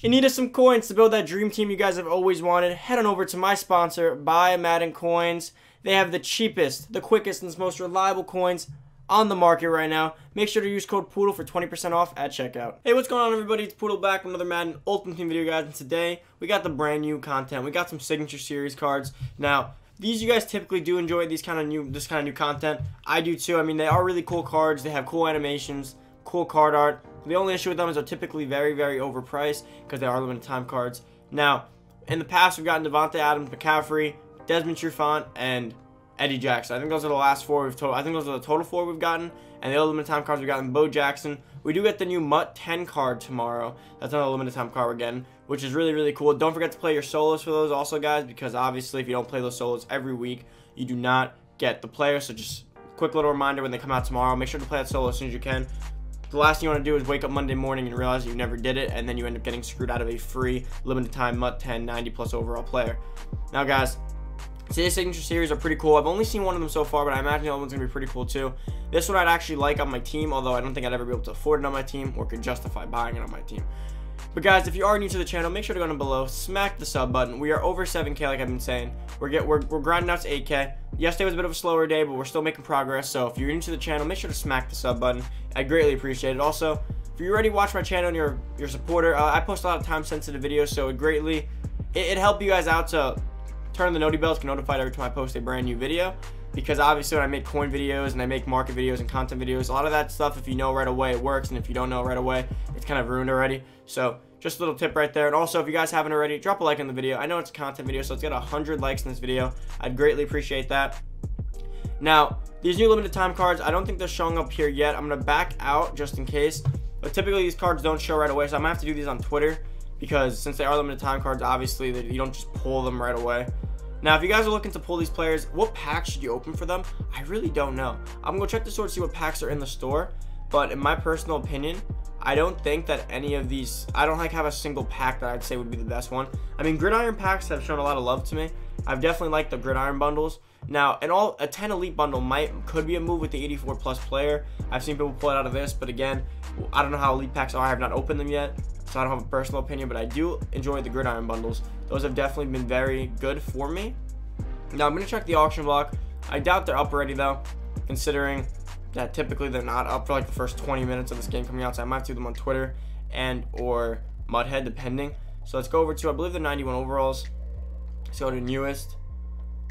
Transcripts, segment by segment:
If you needed some coins to build that dream team you guys have always wanted, head on over to my sponsor, Buy Madden Coins. They have the cheapest, the quickest, and most reliable coins on the market right now. Make sure to use code Poodle for 20% off at checkout. Hey, what's going on, everybody? It's Poodle back with another Madden Ultimate Team video, guys, and today we got the brand new content. We got some Signature Series cards. Now, these, you guys typically do enjoy these kind of new content. I do too. I mean, they are really cool cards. They have cool animations, cool card art. The only issue with them is they're typically very, very overpriced because they are limited time cards. Now, in the past, we've gotten Devonte Adams, McCaffrey, Desmond Trufant, and Eddie Jackson. I think those are the last four we've total. I think those are the total four we've gotten. And the other limited time cards we've gotten, Bo Jackson. We do get the new Mutt 10 card tomorrow. That's another limited time card again, which is really, really cool. Don't forget to play your solos for those also, guys, because obviously if you don't play those solos every week, you do not get the player. So just quick little reminder when they come out tomorrow, make sure to play that solo as soon as you can. The last thing you want to do is wake up Monday morning and realize you never did it, and then you end up getting screwed out of a free limited time Mutt 10 90 plus overall player. Now, guys, today's Signature Series are pretty cool. I've only seen one of them so far, but I imagine the other one's going to be pretty cool too. This one I'd actually like on my team, although I don't think I'd ever be able to afford it on my team or could justify buying it on my team. But guys, if you are new to the channel, make sure to go down below, smack the sub button. We are over 7K, like I've been saying. We're grinding out to 8K. Yesterday was a bit of a slower day, but we're still making progress. So if you're new to the channel, make sure to smack the sub button. I greatly appreciate it. Also, if you already watch my channel and you're a supporter, I post a lot of time-sensitive videos, so it helped you guys out to turn the noty bells, get notified every time I post a brand new video, because obviously when I make coin videos and I make market videos and content videos, a lot of that stuff, if you know right away, it works, and if you don't know right away, it's kind of ruined already. So just a little tip right there. And also, if you guys haven't already, drop a like on the video. I know it's a content video, so let's get 100 likes in this video. I'd greatly appreciate that. Now, these new limited time cards, I don't think they're showing up here yet. I'm gonna back out just in case, but typically these cards don't show right away, so I might have to do these on Twitter, because since they are limited time cards, obviously you don't just pull them right away. Now, if you guys are looking to pull these players, what packs should you open for them? I really don't know. I'm going to check the store to see what packs are in the store. But in my personal opinion, I don't think that any of these, I don't like have a single pack that I'd say would be the best one. I mean, gridiron packs have shown a lot of love to me. I've definitely liked the gridiron bundles. Now, a 10 elite bundle could be a move with the 84 plus player. I've seen people pull it out of this, but again, I don't know how elite packs are. I have not opened them yet, so I don't have a personal opinion, but I do enjoy the gridiron bundles. Those have definitely been very good for me. Now, I'm going to check the auction block. I doubt they're up already, though, considering that typically they're not up for like the first 20 minutes of this game coming out, so I might have to do them on Twitter and or Mudhead, depending. So let's go over to, I believe, the 91 overalls. Let's go to newest.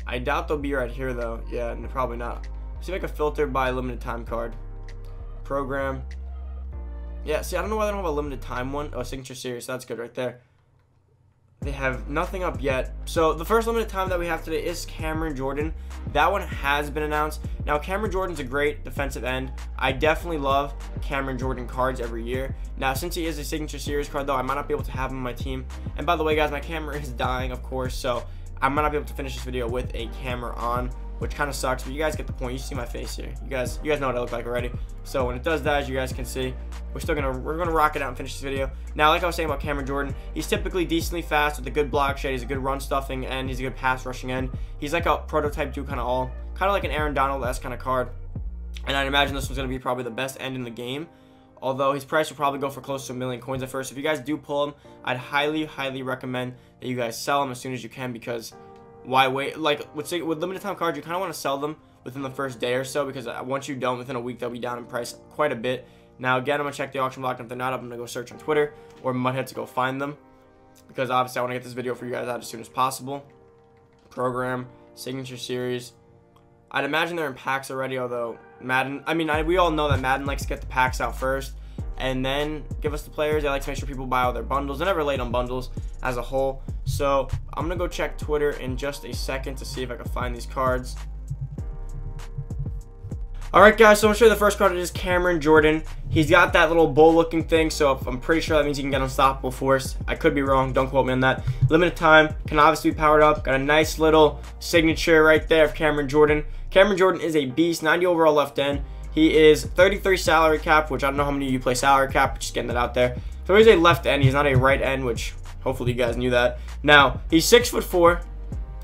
I doubt they'll be right here, though. Yeah, probably not. See if I can filter by limited time card. Program. Yeah, see, I don't know why they don't have a limited time one. Oh, Signature Series, that's good right there. They have nothing up yet. So the first limited time that we have today is Cameron Jordan. That one has been announced. Now, Cameron Jordan's a great defensive end. I definitely love Cameron Jordan cards every year. Now, since he is a Signature Series card, though, I might not be able to have him on my team. And by the way, guys, my camera is dying, of course, so I might not be able to finish this video with a camera on, which kind of sucks, but you guys get the point. You see my face here. You guys know what I look like already. So when it does that, as you guys can see, we're gonna rock it out and finish this video. Now, like I was saying about Cameron Jordan, he's typically decently fast with a good block shed. He's a good run stuffing end. He's a good pass rushing end. He's like a prototype dude, kind of like an Aaron Donald-esque kind of card. And I'd imagine this one's gonna be probably the best end in the game, although his price will probably go for close to 1 million coins at first. If you guys do pull him, I'd highly, highly recommend that you guys sell him as soon as you can, because why wait? Like with limited time cards, you kind of want to sell them within the first day or so, because once you don't, within a week they'll be down in price quite a bit. Now, again, I'm gonna check the auction block, and if they're not up, I'm gonna go search on Twitter or Mudhead to go find them, because obviously I want to get this video for you guys out as soon as possible. Program, Signature Series. I'd imagine they're in packs already, although Madden, we all know that Madden likes to get the packs out first and then give us the players. They like to make sure people buy all their bundles. They're never late on bundles as a whole. So I'm gonna go check Twitter in just a second to see if I can find these cards. All right, guys, so I'm gonna show you the first card. It is Cameron Jordan. He's got that little bowl looking thing, so I'm pretty sure that means he can get unstoppable force. I could be wrong, don't quote me on that. Limited time, can obviously be powered up. Got a nice little signature right there of Cameron Jordan. Cameron Jordan is a beast, 90 overall left end. He is 33 salary cap, which I don't know how many of you play salary cap, but just getting that out there. So he's a left end, he's not a right end, which hopefully you guys knew that. Now, he's 6'4",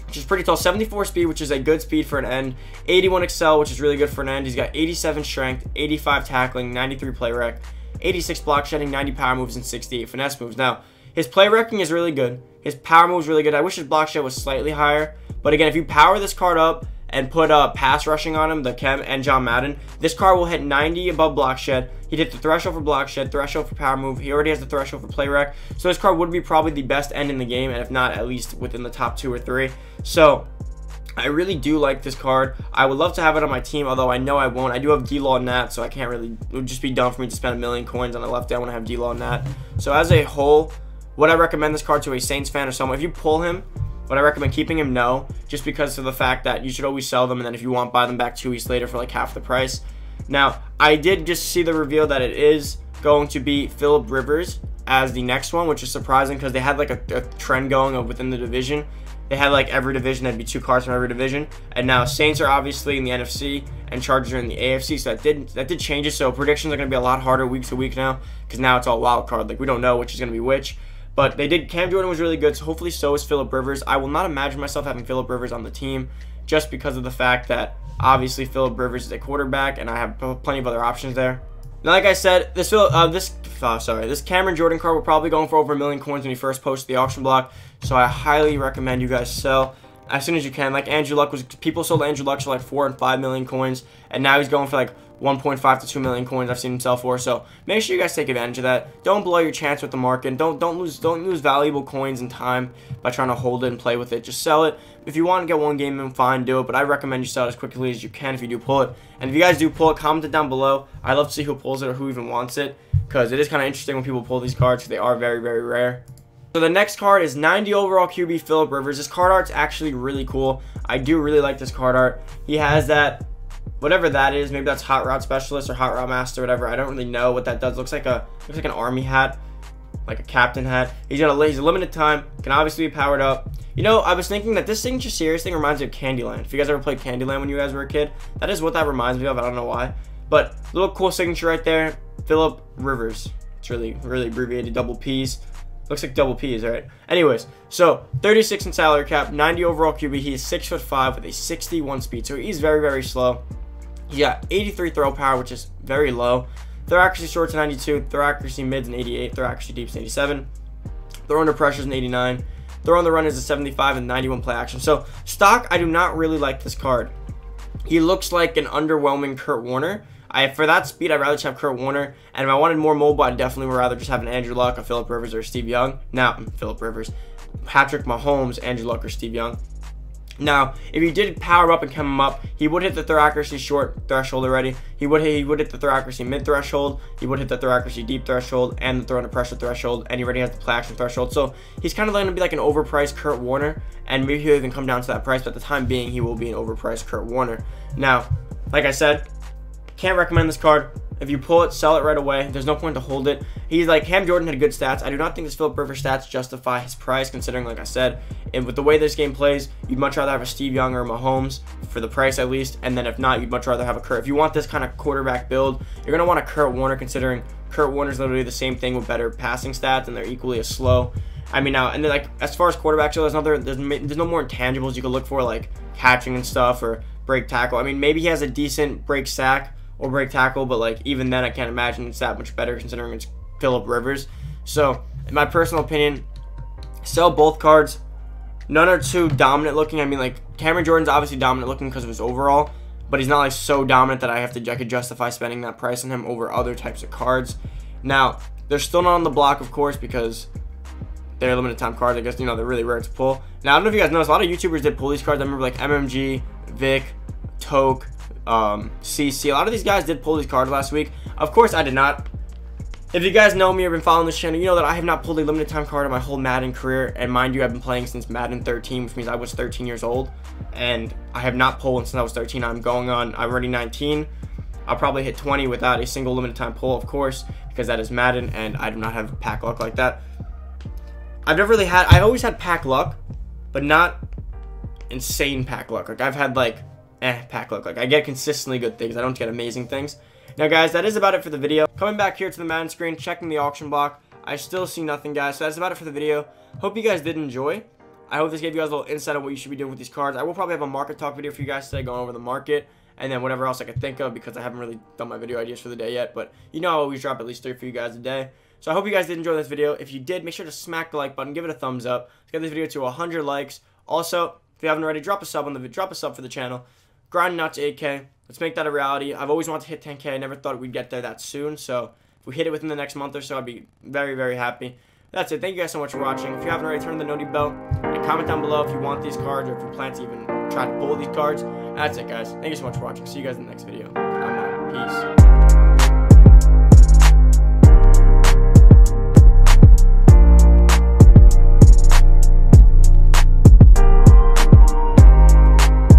which is pretty tall, 74 speed, which is a good speed for an end, 81 excel, which is really good for an end. He's got 87 strength, 85 tackling, 93 play rec, 86 block shedding, 90 power moves, and 68 finesse moves. Now, His play wrecking is really good. His power move is really good. I wish his block shot was slightly higher. But again, if you power this card up and put pass rushing on him, the Chem and John Madden, this card will hit 90 above block shed. He did the threshold for block shed, threshold for power move. He already has the threshold for play wreck. So this card would be probably the best end in the game, and if not, at least within the top 2 or 3. So I really do like this card. I would love to have it on my team, although I know I won't. I do have D-Law Nat, so I can't really, it would just be dumb for me to spend $1,000,000 coins on the left end when I have D-Law Nat. So as a whole, would I recommend this card to a Saints fan or someone? If you pull him, would I recommend keeping him? No, just because of the fact that you should always sell them, and then if you want, buy them back 2 weeks later for like half the price. Now, I did just see the reveal that it is going to be Philip Rivers as the next one, which is surprising because they had like a trend going of within the division. They had like every division, there'd be 2 cards from every division, and now Saints are obviously in the NFC and Chargers are in the AFC, so that did change it. So predictions are going to be a lot harder week to week now because now it's all wild card. Like, we don't know which is going to be which. But they did, Cam Jordan was really good, so hopefully so is Philip Rivers. I will not imagine myself having Philip Rivers on the team just because of the fact that obviously Philip Rivers is a quarterback and I have plenty of other options there. Now, like I said, this Cameron Jordan card, we're probably going for over $1,000,000 coins when he first posted the auction block, so I highly recommend you guys sell as soon as you can. Like Andrew Luck was, people sold Andrew Luck for like 4 and 5 million coins, and now he's going for like 1.5 to 2 million coins I've seen him sell for. So make sure you guys take advantage of that. Don't blow your chance with the market. Don't lose valuable coins and time by trying to hold it and play with it. Just sell it. If you want to get one game in, fine, do it. But I recommend you sell it as quickly as you can if you do pull it. And if you guys do pull it, comment it down below. I'd love to see who pulls it or who even wants it, because it is kind of interesting when people pull these cards because they are very, very rare. So the next card is 90 overall QB Philip Rivers. This card art's actually really cool. I do really like this card art. He has that, whatever that is, maybe that's Hot Rod Specialist or Hot Rod Master, whatever. I don't really know what that does. Looks like a, looks like an army hat, like a captain hat. He's a limited time, can obviously be powered up. You know, I was thinking that this Signature Series thing reminds me of Candyland. If you guys ever played Candyland when you guys were a kid, that is what that reminds me of. I don't know why, but little cool signature right there, Philip Rivers. It's really, really abbreviated, double P's. Looks like double P's, right? Anyways, so 36 in salary cap, 90 overall QB. He is 6'5" with a 61 speed, so he's very, very slow. He got 83 throw power, which is very low. Throw accuracy shorts in 92, throw accuracy mids in 88, throw accuracy deeps in 87, throw under pressures in 89, throw on the run is a 75 and 91 play action. So stock, I do not really like this card. He looks like an underwhelming Kurt Warner. For that speed, I'd rather just have Kurt Warner. And if I wanted more mobile, I'd definitely would rather just have an Andrew Luck, a Philip Rivers, or Steve Young. Now, Philip Rivers, Patrick Mahomes, Andrew Luck, or Steve Young. Now, if he did power up and come him up, he would hit the throw accuracy short threshold already. He would hit the throw accuracy mid threshold. He would hit the throw accuracy deep threshold and the throw under pressure threshold. And he already has the play action threshold. So he's kind of going to be like an overpriced Kurt Warner. And maybe he'll even come down to that price. But at the time being, he will be an overpriced Kurt Warner. Now, like I said, can't recommend this card. If you pull it, sell it right away. There's no point to hold it. He's like, Cam Jordan had good stats. I do not think this Philip Rivers stats justify his price, considering, like I said, and with the way this game plays, you'd much rather have a Steve Young or Mahomes for the price at least. And then if not, you'd much rather have a Kurt. If you want this kind of quarterback build, you're going to want a Kurt Warner, considering Kurt Warner's literally the same thing with better passing stats, and they're equally as slow. I mean, now, and then, like, as far as quarterbacks go, there's no more intangibles you could look for, like catching and stuff or break tackle. I mean, maybe he has a decent break sack or break tackle, but like even then I can't imagine it's that much better considering it's Philip Rivers. So in my personal opinion, sell both cards. None are too dominant looking. I mean, like Cameron Jordan's obviously dominant looking because of his overall, but he's not like so dominant that I could justify spending that price on him over other types of cards. Now, they're still not on the block, of course, because they're limited time cards. I guess, you know, they're really rare to pull. Now, I don't know if you guys noticed, a lot of YouTubers did pull these cards. I remember like MMG, Vic, Toke, CC. A lot of these guys did pull these cards last week. Of course, I did not. If you guys know me or been following this channel, you know that I have not pulled a limited time card in my whole Madden career. And mind you, I've been playing since Madden 13, which means I was 13 years old. And I have not pulled since I was 13. I'm already 19. I'll probably hit 20 without a single limited time pull, of course, because that is Madden, and I do not have pack luck like that. I've always had pack luck, but not insane pack luck. Like, I've had like pack luck. Like, I get consistently good things. I don't get amazing things. Now, guys, that is about it for the video. Coming back here to the Madden screen, checking the auction block, I still see nothing, guys. So that's about it for the video. Hope you guys did enjoy. I hope this gave you guys a little insight on what you should be doing with these cards. I will probably have a market talk video for you guys today, going over the market and then whatever else I could think of, because I haven't really done my video ideas for the day yet. But you know, I always drop at least 3 for you guys a day. So I hope you guys did enjoy this video. If you did, make sure to smack the like button, give it a thumbs up. Let's get this video to 100 likes. Also, if you haven't already, drop a sub for the channel. Grinding out to 8K. Let's make that a reality. I've always wanted to hit 10K. I never thought we'd get there that soon. So if we hit it within the next month or so, I'd be very, very happy. That's it. Thank you guys so much for watching. If you haven't already, turn the noti bell and comment down below if you want these cards or if you plan to even try to pull these cards. That's it, guys. Thank you so much for watching. See you guys in the next video. I'm out. Peace.